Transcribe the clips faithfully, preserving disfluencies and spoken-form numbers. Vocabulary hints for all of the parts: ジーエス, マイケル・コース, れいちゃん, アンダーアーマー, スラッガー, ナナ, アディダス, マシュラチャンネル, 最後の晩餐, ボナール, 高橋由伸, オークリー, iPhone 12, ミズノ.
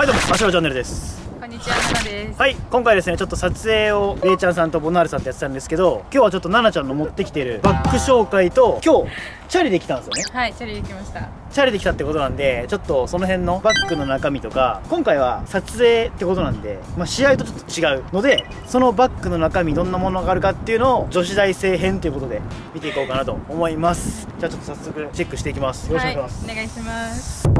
はい、どうも、マシュラチャンネルです。こんにちは、ナナです。はい、今回ですね、ちょっと撮影をれいちゃんさんとボナールさんとやってたんですけど、今日はちょっとナナちゃんの持ってきてるバッグ紹介と、今日チャリで来たんですよね。はい、チャリで来ました。チャリで来たってことなんで、ちょっとその辺のバッグの中身とか、今回は撮影ってことなんで、まあ、試合とちょっと違うので、そのバッグの中身どんなものがあるかっていうのを女子大生編ということで見ていこうかなと思います。じゃあちょっと早速チェックしていきます。よろしくお願いします。はい、お願いします。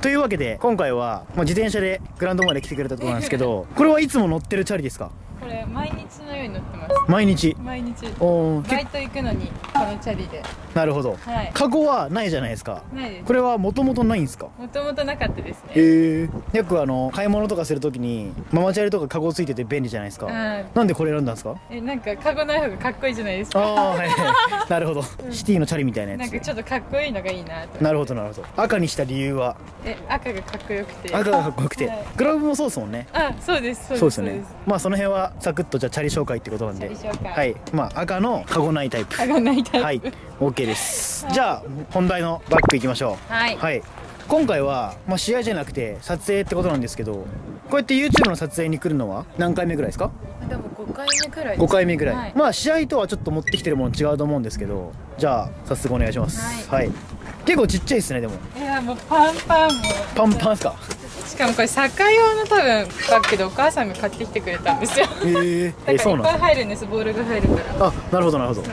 というわけで今回は、まあ、自転車でグラウンドまで来てくれたところなんですけどこれはいつも乗ってるチャリですか？これ毎日のように乗ってます。毎日毎日おバイト行くのにこのチャリで。なるほど、はい、カゴはないじゃないですか。ないです。これはもともとないんですか？もともとなかったですね。へえ。よくあの買い物とかするときにママチャリとかカゴついてて便利じゃないですか。なんでこれ選んだんですか？え、なんかカゴない方がかっこいいじゃないですか。ああ、はいはい、なるほど、うん、シティのチャリみたいなやつ、ね、なんかちょっとかっこいいのがいいなと。なるほどなるほど。赤にした理由は？え、赤がかっこよくて。赤がかっこよくて、はい、グラブもそうですもんね。あ、そうです、そうですね。まあその辺はサクッとじゃあチャリ紹介ってことなんで、はい、まあ赤のカゴないタイプ。カゴないタイプ、はい、OK です、はい、じゃあ本題のバッグいきましょう。はい、はい、今回は、まあ、試合じゃなくて撮影ってことなんですけど、こうやって YouTube の撮影に来るのは何回目ぐらいですか？でもごかいめくらいです、ね、ごかいめぐらい、はい、まあ試合とはちょっと持ってきてるもの違うと思うんですけど、じゃあ早速お願いします、はいはい、結構ちっちゃいですね。でもいやもうパンパン、もうパンパンっすか？しかもこれ酒用の多分バッグでお母さんが買ってきてくれたんですよ。へえ、そうなんです。いっぱい入るんです、ボールが入るから。あ、なるほどなるほど。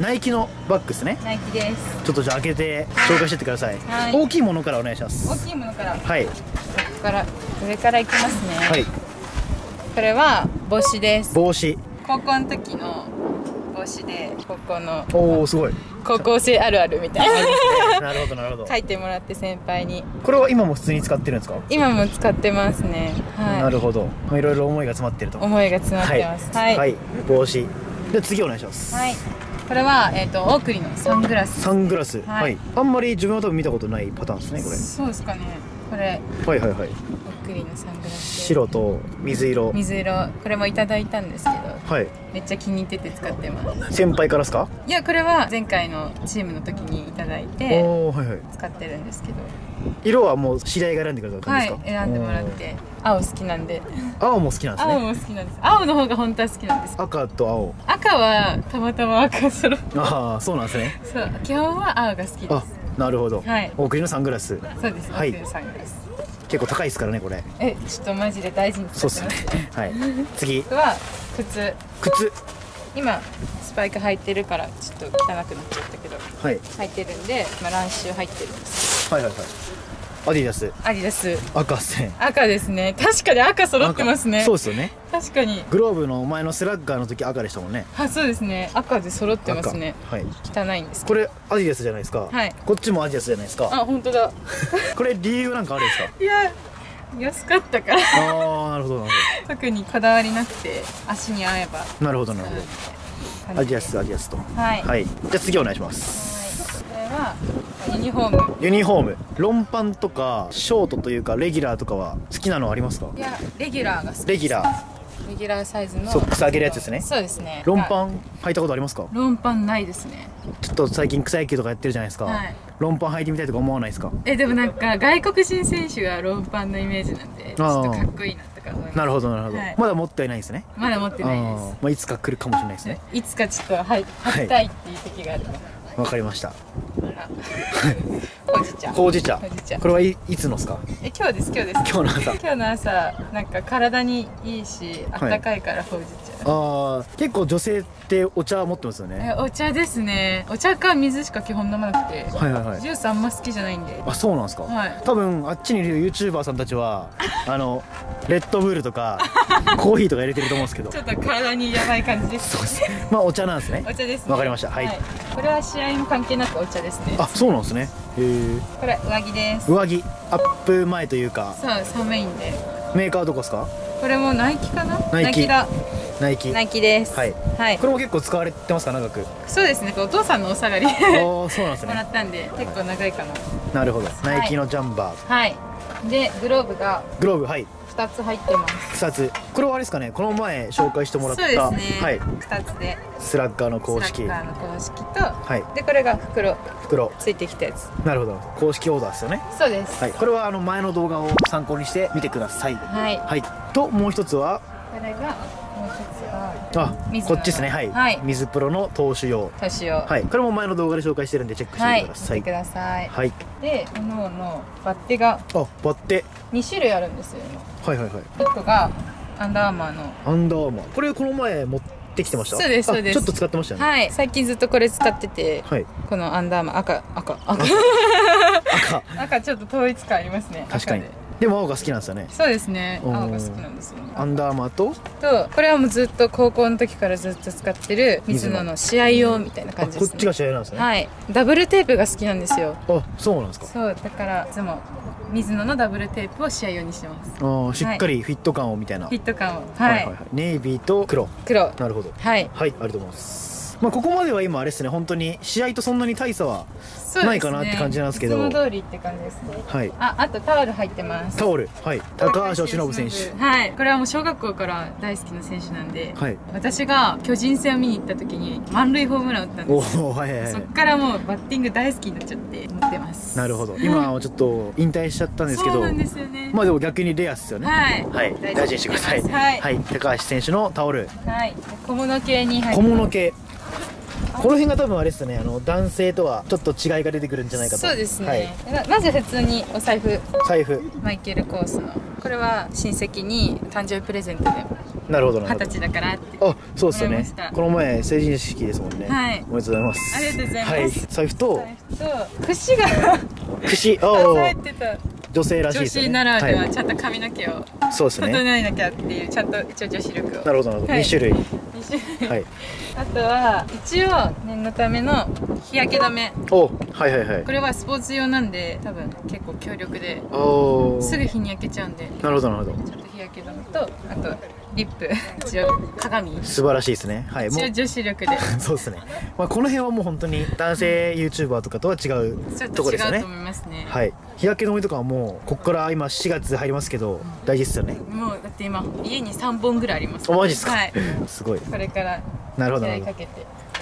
ナイキのバッグですね。ナイキです。ちょっとじゃあ開けて紹介してってください。大きいものからお願いします。大きいものから。はい、ここから上からいきますね。はい、これは帽子です。帽子、高校の時の帽子で、高校の、おおすごい、高校生あるあるみたいな。なるほどなるほど。書いてもらって先輩に。これは今も普通に使ってるんですか？今も使ってますね。はい。なるほど。いろいろ思いが詰まってると。思いが詰まってます。はい。はい。帽子。で次お願いします。はい。これはえっとオークリーのサングラス。サングラス。はい。あんまり自分は多分見たことないパターンですねこれ。そうですかね。これ。はいはいはい。オークリーのサングラス。白と水色。水色。これもいただいたんですけど。はい。めっちゃ気に入ってて使ってます。先輩からですか？いや、これは前回のチームの時にいただいて使ってるんですけど、色はもう知り合いが選んでくれた感じですか？はい、選んでもらって。青好きなんで。青も好きなんですね。青も好きなんです。青の方が本当は好きなんです。赤と青。赤はたまたま赤揃って。ああ、そうなんですね。そう、基本は青が好きです。なるほど。はい、オークリーのサングラス。そうです、オークリーのサングラス。結構高いですからねこれ。え、ちょっとマジで大事に使ってます。そうですね。はい。次は靴。靴。今スパイク履いてるからちょっと汚くなっちゃったけど、はい、履いてるんで、まあ乱臭入ってるんです。はいはいはい。アディダス。アディダス。赤ですね。赤ですね。確かに赤揃ってますね。そうですよね。確かに。グローブの前のスラッガーの時赤でしたもんね。あ、そうですね。赤で揃ってますね。はい。汚いんです。これアディダスじゃないですか。はい。こっちもアディダスじゃないですか。あ、本当だ。これ理由なんかあるんですか？いや。安かったから。ああ、なるほどなるほど。特にこだわりなくて足に合えば。なるほどなるほど。アディダスアディダスと。はい。はい。じゃあ次お願いします。はい。これはユニフォーム。ユニフォーム。ロンパンとかショートというかレギュラーとかは好きなのありますか？いや、レギュラーが好き。レギュラー。レギュラーサイズのソックス上げるやつですね。そうですね。ロンパン履いたことありますか？ロンパンないですね。ちょっと最近草野球とかやってるじゃないですか。はい、ロンパン履いてみたいとか思わないですか？え、でもなんか外国人選手がロンパンのイメージなんで、ちょっとかっこいいなとか思います。なるほどなるほど、はい、まだ持ってないですね。まだ持ってないです。まあいつか来るかもしれないですね。いつかちょっと履きたいっていう時がある。わかりました。ほうじ茶。ほうじ茶。これはいつのですか？え、今日です。今日です。今日の朝。今日の朝、なんか体にいいし、あったかいからほうじ茶。ああ、結構女性ってお茶持ってますよね。お茶ですね。お茶か水しか基本飲まなくて。はいはいはい。ジュースあんま好きじゃないんで。あ、そうなんですか。はい。多分あっちにいるユーチューバーさんたちは、あのレッドブールとかコーヒーとか入れてると思うんですけど。ちょっと体にやばい感じです。そうです。まあお茶なんですね。お茶です。わかりました。はい。これは試合も関係なくお茶ですね。あ、そうなんですね。へえ。これ上着です。上着、アップ前というか。そう、寒いんで。メーカーどこですか？これもナイキかな？ナイキだ。ナイキ。ナイキです。はい。はい。これも結構使われてますか、長く。そうですね。お父さんのお下がり。おお、そうなんですね。もらったんで、結構長いかな。なるほど。ナイキのジャンバー。はい。で、グローブが。グローブ、はい。ふたつ入ってます。ふたつ、これはあれですかね、この前紹介してもらった。そうですね、はい、ふたつでスラッガーの公式、スラッガーの公式と、はい、でこれが袋袋ついてきたやつ。なるほど、公式オーダーですよね。そうです、はい、これはあの前の動画を参考にしてみてください。はい、はい、ともう一つはこれがあ、こっちですね。はい、はい、水プロの投手用、投手用、はい、これも前の動画で紹介してるんでチェックしてみてください。はい、見てください。はい、で、各々バッテが、あ、バッテに種類あるんですよ。はいはいはい。いっこがアンダーアーマーの、アンダーアーマー、これこの前持ってきてました。そうですそうです。ちょっと使ってましたね。はい、最近ずっとこれ使ってて、はい、このアンダーアーマー、赤赤赤赤赤ちょっと統一感ありますね。確かに。でも青が好きなんですよね。そうですね、青が好きなんですよね。アンダーアーマーととこれはもうずっと高校の時からずっと使ってるミズノの試合用みたいな感じですね。こっちが試合なんですね。はい、ダブルテープが好きなんですよ。あ、そうなんですか。そう、だからいつもミズノのダブルテープを試合用にしてます。ああ、しっかりフィット感をみたいな、フィット感を、はい、ネイビーと黒黒、なるほど、はい、ありがとうございます。まあここまでは今あれですね、本当に試合とそんなに大差はないかなって感じなんですけど、その通りって感じですね。はい、あ、あとタオル入ってます。タオル、はい、高橋由伸選手、はい、これはもう小学校から大好きな選手なんで、はい、私が巨人戦を見に行った時に満塁ホームラン打ったんですよ。そっからもうバッティング大好きになっちゃって持ってます。なるほど、今はちょっと引退しちゃったんですけど、そうなんですよね。まあでも逆にレアっすよね。はい、大事にしてください。はい、高橋選手のタオル、はい、小物系に入ってます。小物系、この辺が多分あれですね、あの男性とはちょっと違いが出てくるんじゃないかと。そうですね、はい、な, なぜ普通にお財布、財布マイケル・コースの、これは親戚に誕生日プレゼントで、なるほどなるほど、二十歳だからって。あ、そうですよね、この前成人式ですもんね。はい、おめでとうございます。ありがとうございます、はい、財布と櫛が櫛あってた。女性らしいですね。女子ならではちゃんと髪の毛を整えなきゃっていう、ちゃんと一応女子力を。なるほどなるほど、に種類、はい、あとは一応念のための日焼け止め。お、はいはいはい。これはスポーツ用なんで多分結構強力で、すぐ日に焼けちゃうんで。なるほどなるほど。ちょっと日焼け止めと、あとリップ、一応鏡。素晴らしいですね。はい。一応女子力で。そうですね。まあこの辺はもう本当に男性ユーチューバーとかとは違うところですね。違うと思いますね。はい。日焼け止めとかはもうここから今しがつ入りますけど大事ですよね。もうだって今家にさんぼんぐらいあります。お、マジですか。はい。すごい。これから携帯かけて、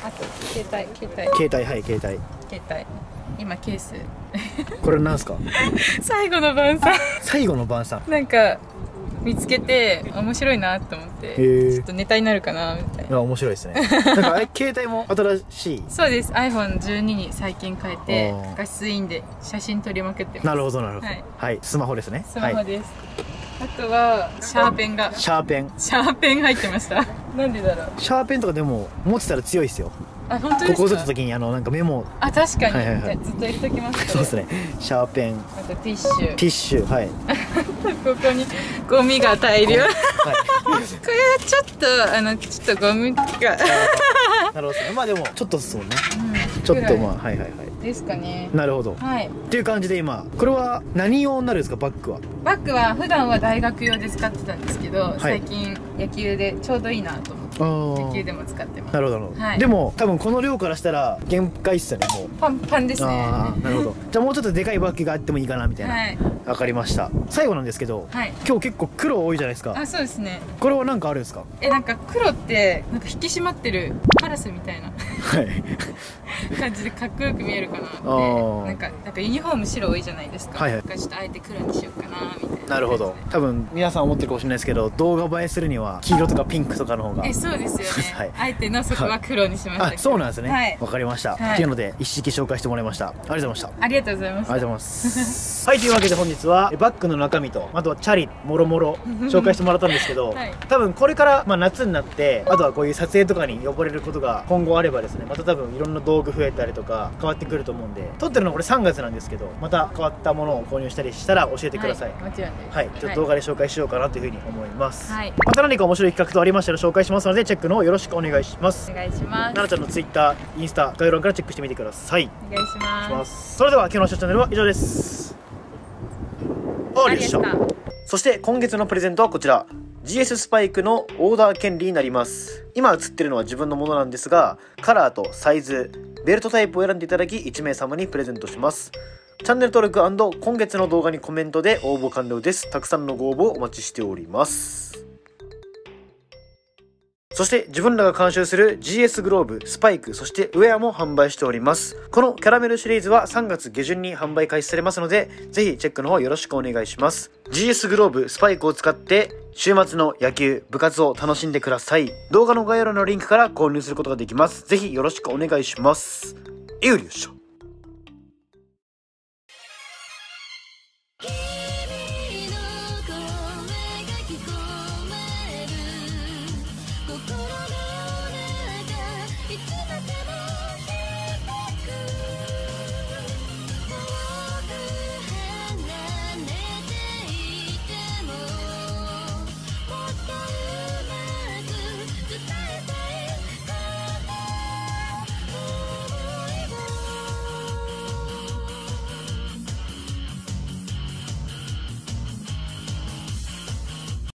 あと携帯携帯携帯はい携帯携帯今ケースこれなんすか？最後の晩餐最後の晩餐なんか見つけて面白いなと思ってちょっとネタになるかなみたいな。面白いですね。なんか携帯も新しい。そうです、 アイフォンじゅうに に最近変えて画質いいんで写真撮りまくってます。なるほどなるほど、はい、スマホですね。スマホです。あとはシャーペンがシャーペンシャーペン入ってました。なんでだろう。シャーペンとかでも持ってたら強いですよ。あ、本当ですか。ここずっと時にあのなんかメモ。あ、確かにずっと入れときます。そうですね、シャーペン、あとティッシュ、ティッシュ、はい、ここにゴミが大量。これはちょっとあのちょっとゴミがなるほど、まあでもちょっとそうね、ちょっとまあはいはいはいですかね。なるほど、はい、っていう感じで今これは何用になるんですか？バッグはバッグは普段は大学用で使ってたんですけど、最近野球でちょうどいいなと思って野球でも使ってます。なるほど、でも多分この量からしたら限界っすよね。もうパンパンですね。なるほど、じゃあもうちょっとでかいバッグがあってもいいかなみたいな。わかりました。最後なんですけど今日結構黒多いじゃないですか。あ、そうですね。これは何かあるんですか？え、なんか黒ってなんか引き締まってるカラスみたいな感じでかっこよく見えるかなって。なんかなんかユニフォーム白多いじゃないですか。はいはい。ちょっとあえて黒にしようかなみたいな。なるほど。多分皆さん思ってるかもしれないですけど、動画映えするには黄色とかピンクとかの方が。え、そうですよね。はい。あえてのそこは黒にしました。あ、そうなんですね。はい。わかりました。っていうので一式紹介してもらいました。ありがとうございました。ありがとうございます。ありがとうございます。はい、というわけで本日はバッグの中身とあとはチャリもろもろ紹介してもらったんですけど、多分これからまあ夏になってあとはこういう撮影とかに呼ばれることが今後あればですね、また多分いろんな道具増えたりとか変わってくると思うんで、撮ってるのこれさんがつなんですけど、また変わったものを購入したりしたら教えてください。もちろんです。はい、ちょっと動画で紹介しようかなというふうに思います。はい、また何か面白い企画とありましたら紹介しますので、チェックの方よろしくお願いします。お願いします。奈々ちゃんのツイッター、インスタ、概要欄からチェックしてみてください。お願いします。それでは今日のショーチャンネルは以上です。ありがとうございました。そして今月のプレゼントはこちら。ジーエス スパイクのオーダー権利になります。今映ってるのは自分のものなんですが、カラーとサイズ、ベルトタイプを選んでいただきいち名様にプレゼントします。チャンネル登録&今月の動画にコメントで応募完了です。たくさんのご応募お待ちしております。そして自分らが監修する ジーエス グローブ、スパイク、そしてウェアも販売しております。このキャラメルシリーズはさんがつ下旬に販売開始されますので、ぜひチェックの方よろしくお願いします。ジーエス グローブ、スパイクを使って週末の野球、部活を楽しんでください。動画の概要欄のリンクから購入することができます。ぜひよろしくお願いします。よいしょ。心の中いつまでも